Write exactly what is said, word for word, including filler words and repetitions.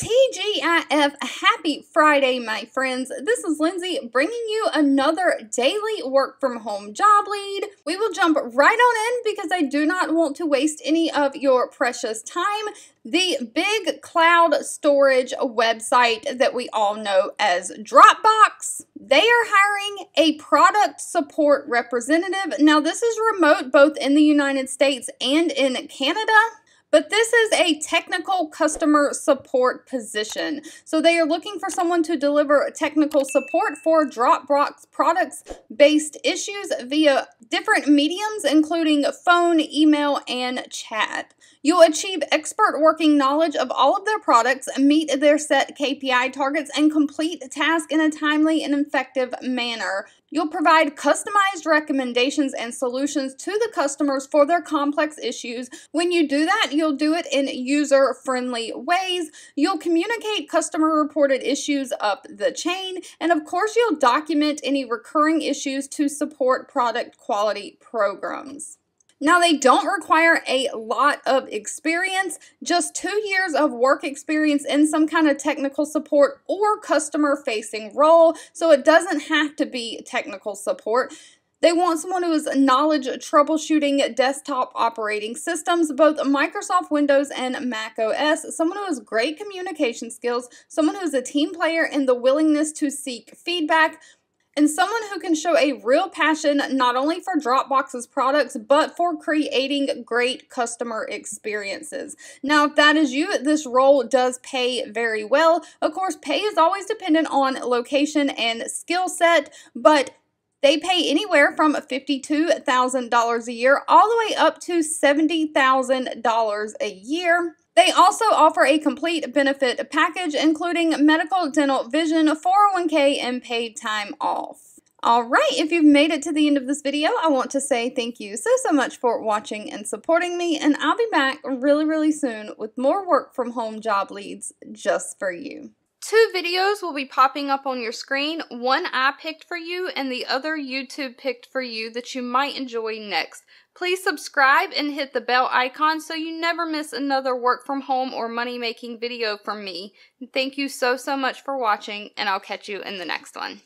T G I F, happy Friday, my friends. This is Lindsay bringing you another daily work from home job lead. We will jump right on in because I do not want to waste any of your precious time. The big cloud storage website that we all know as Dropbox, they are hiring a product support representative. Now, this is remote both in the United States and in Canada. But this is a technical customer support position. So they are looking for someone to deliver technical support for Dropbox products-based issues via different mediums, including phone, email, and chat. You'll achieve expert working knowledge of all of their products, meet their set K P I targets, and complete the task in a timely and effective manner. You'll provide customized recommendations and solutions to the customers for their complex issues. When you do that, you'll do it in user-friendly ways. You'll communicate customer-reported issues up the chain. And of course, you'll document any recurring issues to support product quality programs. Now, they don't require a lot of experience, just two years of work experience in some kind of technical support or customer-facing role, so it doesn't have to be technical support. They want someone who is knowledge troubleshooting desktop operating systems, both Microsoft Windows and Mac O S, someone who has great communication skills, someone who is a team player and the willingness to seek feedback, and someone who can show a real passion not only for Dropbox's products, but for creating great customer experiences. Now, if that is you, this role does pay very well. Of course, pay is always dependent on location and skill set, but they pay anywhere from fifty-two thousand dollars a year all the way up to seventy thousand dollars a year. They also offer a complete benefit package, including medical, dental, vision, four oh one K, and paid time off. All right, if you've made it to the end of this video, I want to say thank you so, so much for watching and supporting me, and I'll be back really, really soon with more work from home job leads just for you. Two videos will be popping up on your screen, one I picked for you and the other YouTube picked for you that you might enjoy next. Please subscribe and hit the bell icon so you never miss another work from home or money-making video from me. Thank you so, so much for watching, and I'll catch you in the next one.